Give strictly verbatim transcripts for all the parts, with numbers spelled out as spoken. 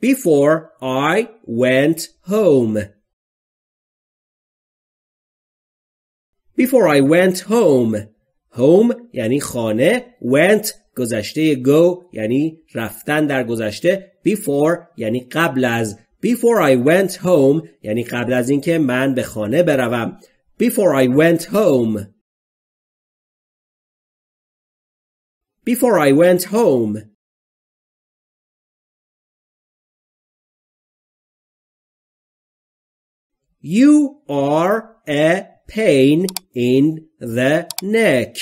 before I went home. Before I went home. Home یعنی خانه. Went گذشته. Go یعنی رفتن در گذشته. Before یعنی قبل از. Before I went home یعنی قبل از اینکه من به خانه بروم. Before I went home. Before I went home. You are a pain in the neck.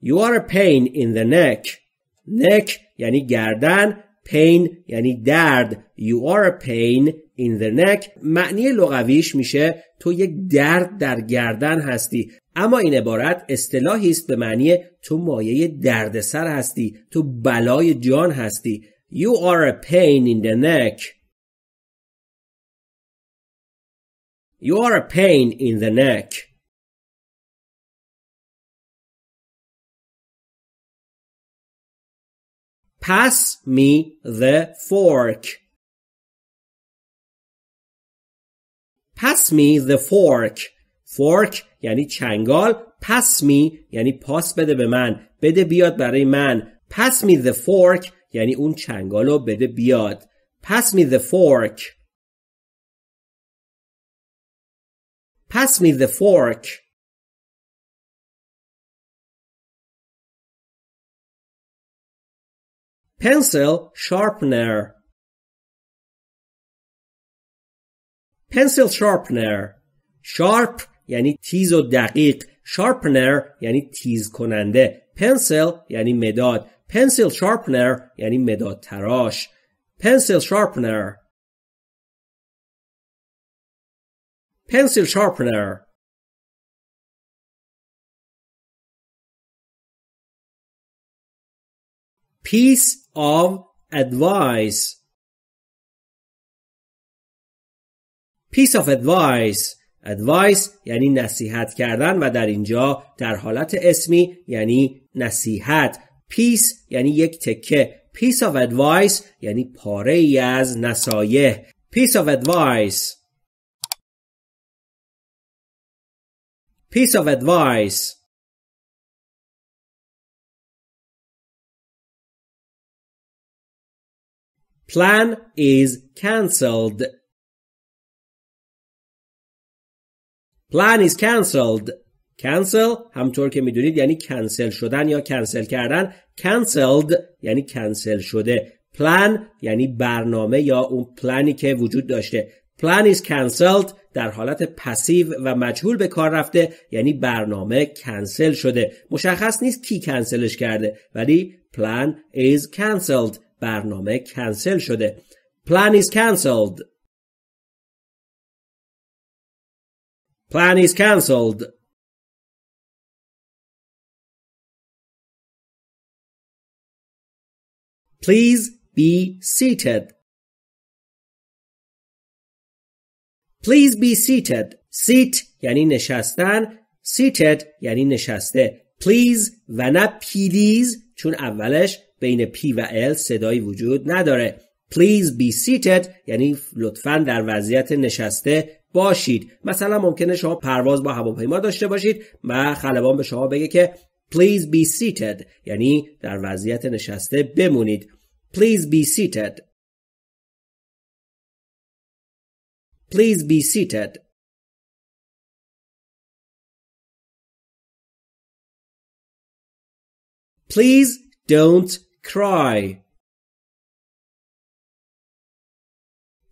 You are a pain in the neck. Neck یعنی گردن. Pain یعنی درد. You are a pain in the neck. معنی لغویش میشه تو یک درد در گردن هستی. اما این عبارت اصطلاحی است به معنی تو مایه دردسر هستی. تو بلای جان هستی. You are a pain in the neck. You are a pain in the neck. Pass me the fork. Pass me the fork. Fork یعنی چنگال. Pass me یعنی پاس بده به من. بده بیاد برای من. Pass me the fork یعنی اون چنگالو بده بیاد. Pass me the fork. Pass me the fork. Pencil sharpener. Pencil sharpener. Sharp یعنی تیز و دقیق. Sharpener یعنی تیز کننده. Pencil یعنی مداد. Pencil sharpener یعنی مداد تراش. Pencil sharpener. Pencil sharpener. Piece of advice. Piece of advice. Advice یعنی نصیحت کردن و در اینجا در حالت اسمی یعنی نصیحت. Piece یعنی یک تکه. Piece of advice یعنی پاره ای از نصایح. Piece of advice. Piece of advice. Plan is cancelled. Plan is cancelled. Cancel همطور که میدونید یعنی کنسل شدن یا کنسل کردن. Cancelled یعنی کنسل شده. Plan یعنی برنامه یا اون پلانی که وجود داشته. Plan is cancelled در حالت پسیو و مجهول به کار رفته یعنی برنامه کنسل شده. مشخص نیست کی کنسلش کرده ولی plan is cancelled. برنامه کنسل شده. Plan is cancelled. Plan is cancelled. Please be seated. Please be seated. Sit یعنی نشستن. Seated یعنی نشسته. Please و نه please چون اولش بین پی و ال صدایی وجود نداره. Please be seated یعنی لطفاً در وضعیت نشسته باشید. مثلا ممکنه شما پرواز با هواپیما داشته باشید و خلبان به شما بگه که Please be seated یعنی در وضعیت نشسته بمونید. Please be seated. Please be seated. Please don't cry.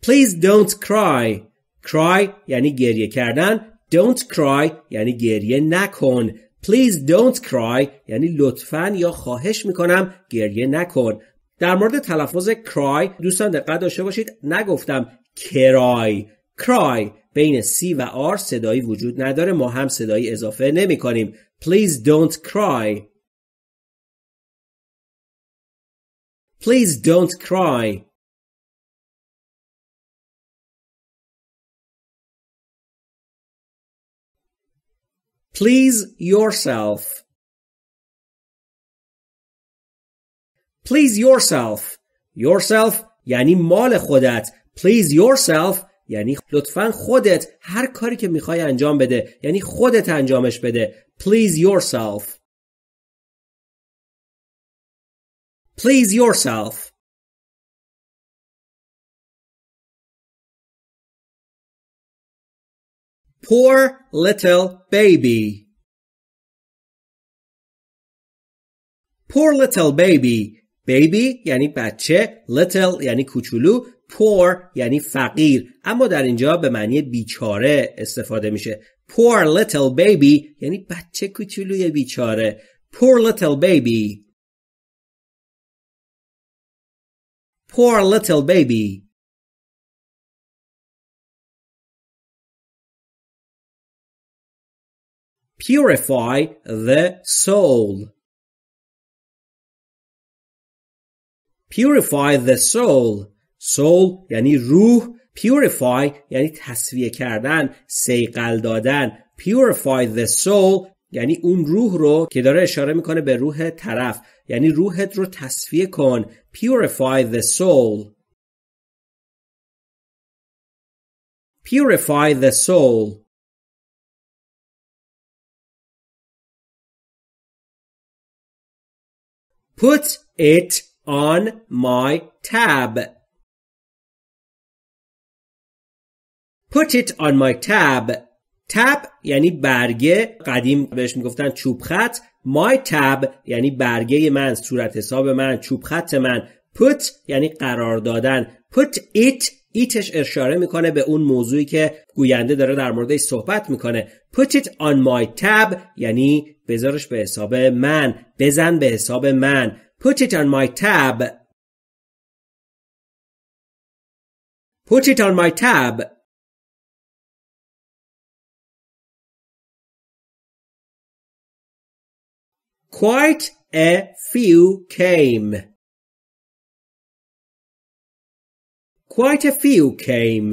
Please don't cry. Cry یعنی گریه کردن. Don't cry یعنی گریه نکن. Please don't cry یعنی لطفاً یا خواهش میکنم گریه نکن. در مورد تلفظ cry دوستان دقت داشته باشید. نگفتم کرای. Cry بین سی و آر صدایی وجود نداره. ما هم صدایی اضافه نمی کنیم. Please don't cry. Please don't cry. Please yourself. Please yourself. yourself یعنی مال خودت. Please yourself یعنی لطفاً خودت هر کاری که میخوای انجام بده، یعنی خودت انجامش بده. Please yourself. Please yourself. Poor little baby. Poor little baby. Baby یعنی بچه، little یعنی کوچولو، poor یعنی فقیر، اما در اینجا به معنی بیچاره استفاده میشه. Poor little baby یعنی بچه کوچولوی بیچاره. Poor little baby. Poor little baby. Purify the soul. Purify the soul. Soul یعنی روح. Purify یعنی تصفیه کردن، صیقل دادن. Purify the soul یعنی اون روح رو که داره اشاره میکنه به روح طرف، یعنی روحت رو تصفیه کن. Purify the soul. Purify the soul. Put it on my tab. Put it on my tab. Tab یعنی برگه، قدیم بهش میگفتن چوب خط. My tab یعنی برگه من، صورت حساب من، چوب خط من. Put یعنی قرار دادن. Put it، ایتش اشاره میکنه به اون موضوعی که گوینده داره در موردش صحبت میکنه. Put it on my tab یعنی بذارش به حساب من، بزن به حساب من. Put it on my tab. Put it on my tab. Quite a few came. Quite a few came.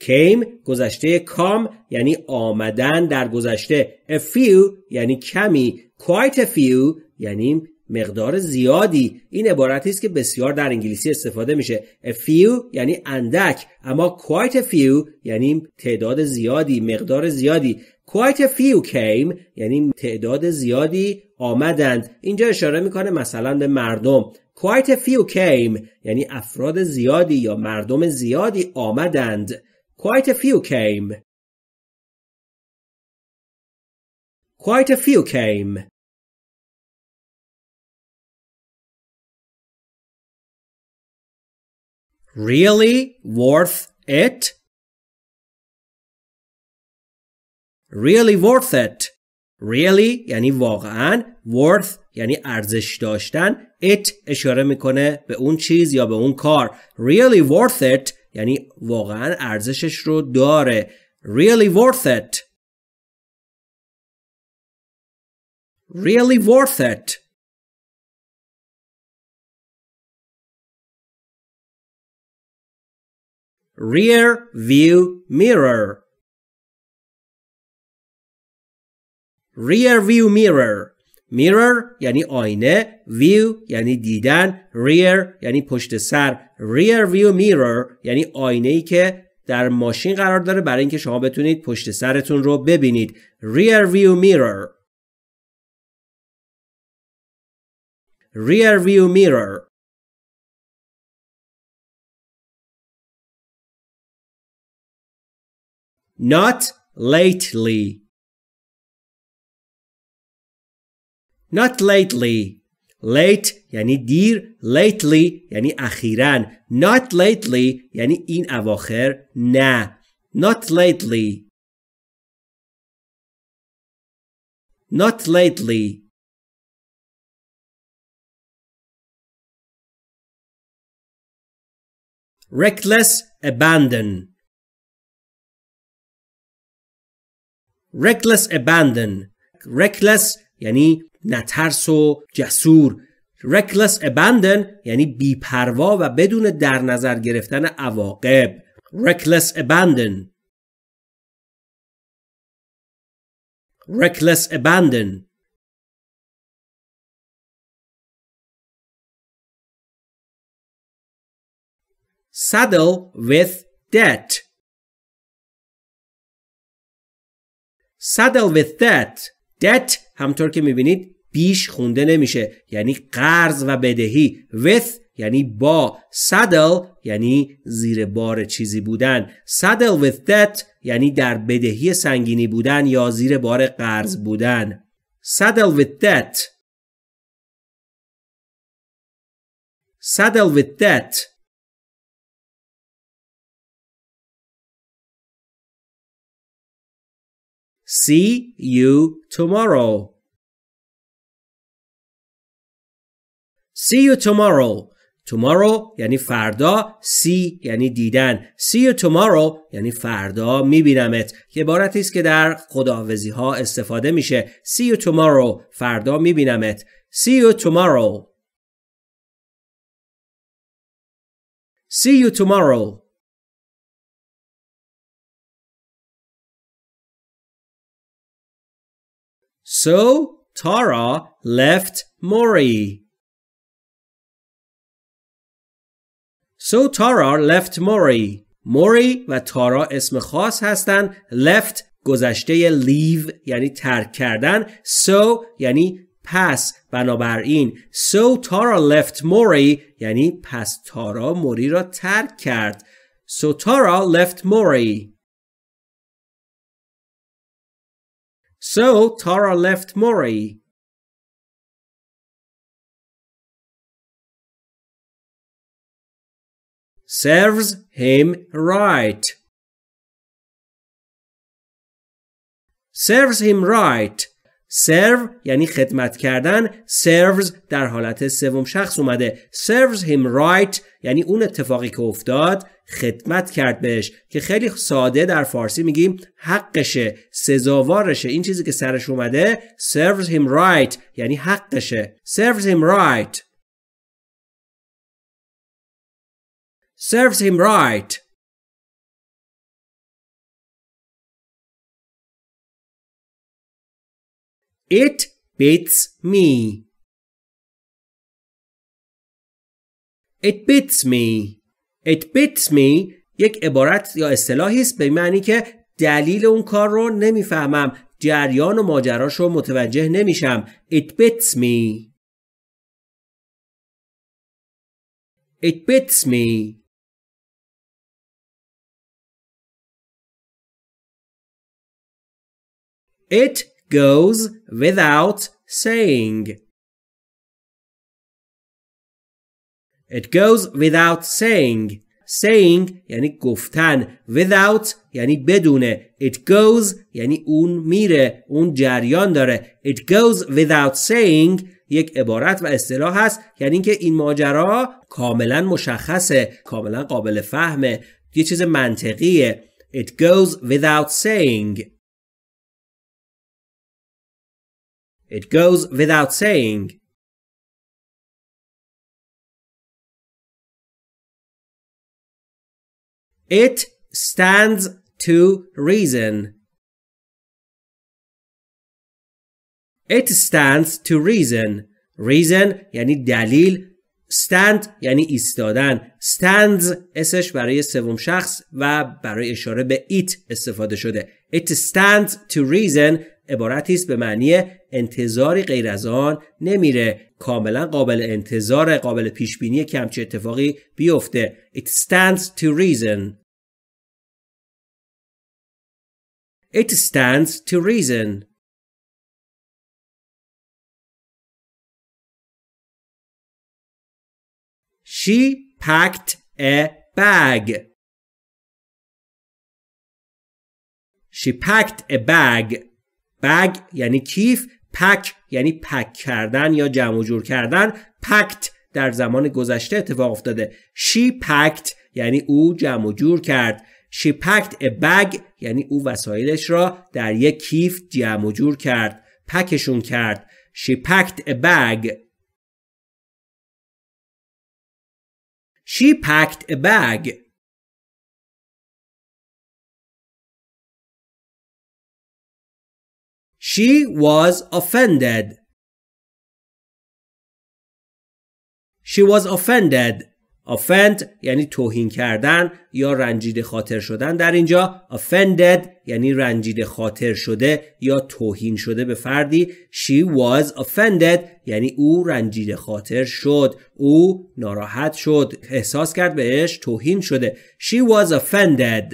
Came گذشته کام یعنی آمدن در گذشته. A few یعنی کمی. Quite a few یعنی مقدار زیادی. این عبارتی است که بسیار در انگلیسی استفاده میشه. A few یعنی اندک، اما quite a few یعنی تعداد زیادی، مقدار زیادی. Quite a few came یعنی تعداد زیادی آمدند. اینجا اشاره میکنه مثلا به مردم. Quite a few came یعنی افراد زیادی یا مردم زیادی آمدند. Quite a few came. Quite a few came. Really worth it? Really worth it. Really یعنی واقعاً، worth یعنی ارزش داشتن. It اشاره میکنه به اون چیز یا به اون کار. Really worth it یعنی واقعاً ارزشش رو داره. Really worth it. Really worth it. Rear view mirror. Rear view mirror. Mirror یعنی آینه. View یعنی دیدن. Rear یعنی پشت سر. Rear view mirror یعنی آینه ای که در ماشین قرار داره برای اینکه شما بتونید پشت سرتون رو ببینید. Rear view mirror. Rear view mirror. Not lately. Not lately. Late یعنی دیر. Lately یعنی اخیراً. Not lately یعنی این اواخر نه. Not lately. Not lately. Reckless abandon. Reckless abandon. Reckless یعنی نترس و جسور. Reckless abandon یعنی بی‌پروا و بدون در نظر گرفتن عواقب. Reckless abandon. Reckless abandon. saddle with debt. saddle with debt. debt همطور که میبینید بیش خونده نمیشه، یعنی قرض و بدهی. with یعنی با، saddle یعنی زیر بار چیزی بودن. saddle with debt یعنی در بدهی سنگینی بودن یا زیر بار قرض بودن. saddle with debt. saddle with debt. See you tomorrow. See you tomorrow. tomorrow یعنی فردا. see یعنی دیدن. see you tomorrow یعنی فردا میبینمت. یه عبارتی است که در خداحافظی ها استفاده میشه. see you tomorrow فردا میبینمت. see you tomorrow. see you tomorrow. So Tara left Maury. So Tara left Maury. Maury و تارا اسم خاص هستن. left گذشته leave یعنی ترک کردن. so یعنی پس، بنابراین. So Tara left Maury یعنی پس تارا موری را ترک کرد. So Tara left Maury. So Tara left Maury. Serves him right. Serves him right. serve یعنی خدمت کردن. serves در حالت سوم شخص اومده. serves him right یعنی اون اتفاقی که افتاد خدمت کرد بهش، که خیلی ساده در فارسی میگیم حقشه، سزاوارشه. این چیزی که سرش اومده serves him right یعنی حقشه. serves him right. serves him right. It beats me. It beats me. It beats me یک عبارت یا اصطلاحی است به معنی که دلیل اون کار رو نمیفهمم، جریان و ماجراش رو متوجه نمیشم. It beats me. It beats me. It goes without saying. It goes without saying. saying یعنی گفتن. without یعنی بدونه. it goes یعنی اون میره، اون جریان داره. it goes without saying یک عبارت و اصطلاح هست، یعنی اینکه این ماجرا کاملا مشخصه، کاملا قابل فهمه، یه چیز منطقیه. it goes without saying. It goes without saying. It stands to reason. It stands to reason. reason یعنی دلیل. stand یعنی ایستادن. stands اسش برای سوم شخص و برای اشاره به it استفاده شده. it stands to reason عبارتی است به معنی انتظاری غیر از آن نمیره، کاملا قابل انتظار، قابل پیش بینی که همچین اتفاقی بیفته. it stands to reason. it stands to reason. She packed a bag. She packed a bag. bag یعنی کیف. pack یعنی پک کردن یا جمع و جور کردن. packed در زمان گذشته اتفاق افتاده. she packed یعنی او جمع و جور کرد. she packed a bag یعنی او وسایلش را در یک کیف جمع و جور کرد، پکشون کرد. she packed a bag. she packed a bag. She was offended. She was offended. Offend یعنی توهین کردن یا رنجیده خاطر شدن. در اینجا offended یعنی رنجیده خاطر شده یا توهین شده به فردی. She was offended یعنی او رنجیده خاطر شد، او ناراحت شد، احساس کرد بهش توهین شده. She was offended.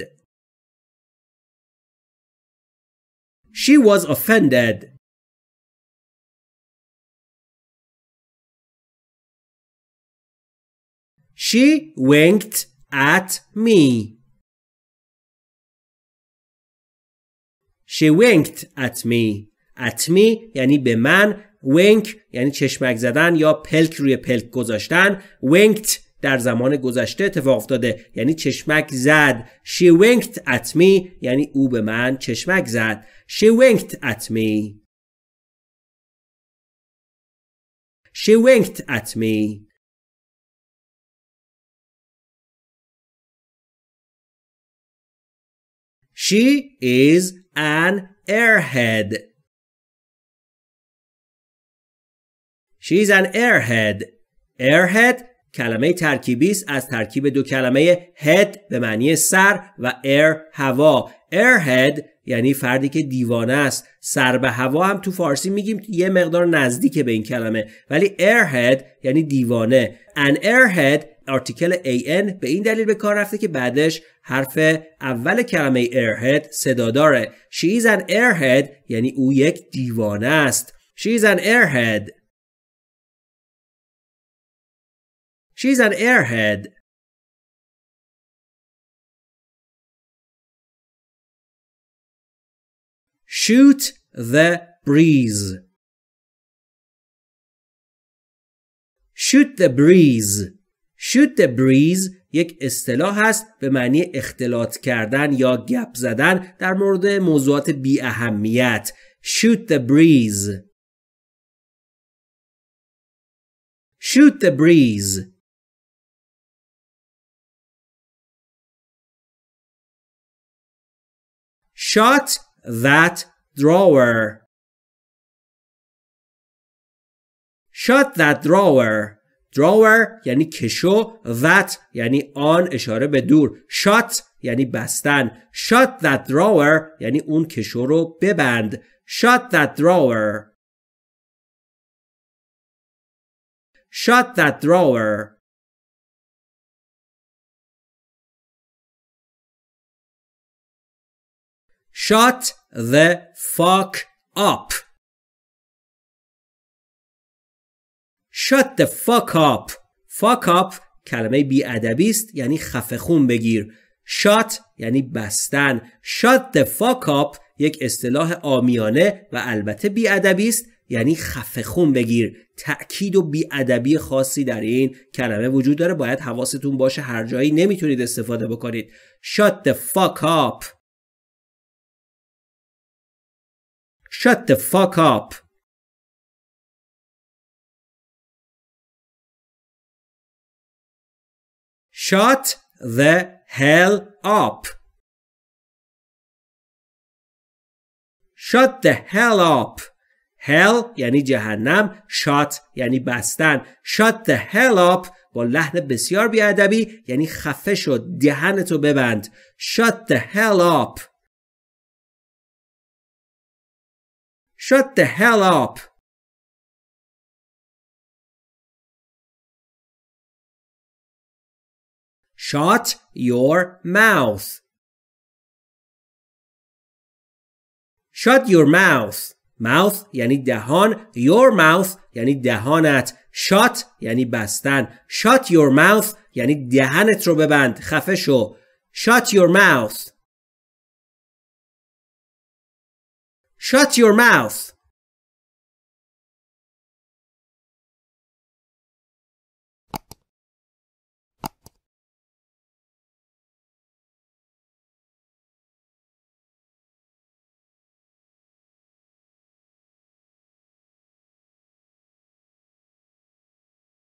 She was offended. She winked at me. She winked at me. At me یعنی به من. Wink یعنی چشمک زدن یا پلک روی پلک گذاشتن. Winked در زمان گذشته اتفاق افتاده یعنی چشمک زد. She winked at me یعنی او به من چشمک زد. She winked at me. She winked at me. She is an airhead. She is an airhead. Airhead کلمه ترکیبی است از ترکیب دو کلمه head به معنی سر و air هوا. Airhead یعنی فردی که دیوانه است. سر به هوا هم تو فارسی میگیم، یه مقدار نزدیک به این کلمه، ولی airhead یعنی دیوانه. An airhead آرتیکل an به این دلیل به کار رفته که بعدش حرف اول کلمه airhead صداداره. She is an airhead یعنی او یک دیوانه است. She is an airhead. She is an airhead. Shoot the breeze. Shoot the breeze. Shoot the breeze یک اصطلاح هست به معنی اختلاط کردن یا گپ زدن در مورد موضوعات بی اهمیت. Shoot the breeze. Shoot the breeze. Shut that drawer. Shut that drawer. Drawer یعنی کشو، that یعنی آن اشاره به دور. Shut یعنی بستن. Shut that drawer یعنی اون کشو رو ببند. Shut that drawer. Shut that drawer. Shut the fuck up. Shut the fuck up. Fuck up کلمه بی‌ادبی است یعنی خفه‌خون بگیر. Shut یعنی بستن. Shut the fuck up یک اصطلاح عامیانه و البته بی‌ادبی است یعنی خفه‌خون بگیر. تأکید و بی‌ادبی خاصی در این کلمه وجود داره، باید حواستون باشه، هر جایی نمیتونید استفاده بکنید. Shut the fuck up. Shut the fuck up. Shut the hell up. Shut the hell up. Hell یعنی جهنم. Shut یعنی بستن. Shut the hell up با لحن بسیار بی‌ادبی یعنی خفه شد، دهنتو ببند. Shut the hell up. Shut the hell up. Shut your mouth. Shut your mouth. Mouth یعنی دهان. Your mouth یعنی دهانت. Shut یعنی بستن. Shut your mouth یعنی دهنت رو ببند، خفه شو. Shut your mouth. Shut your mouth.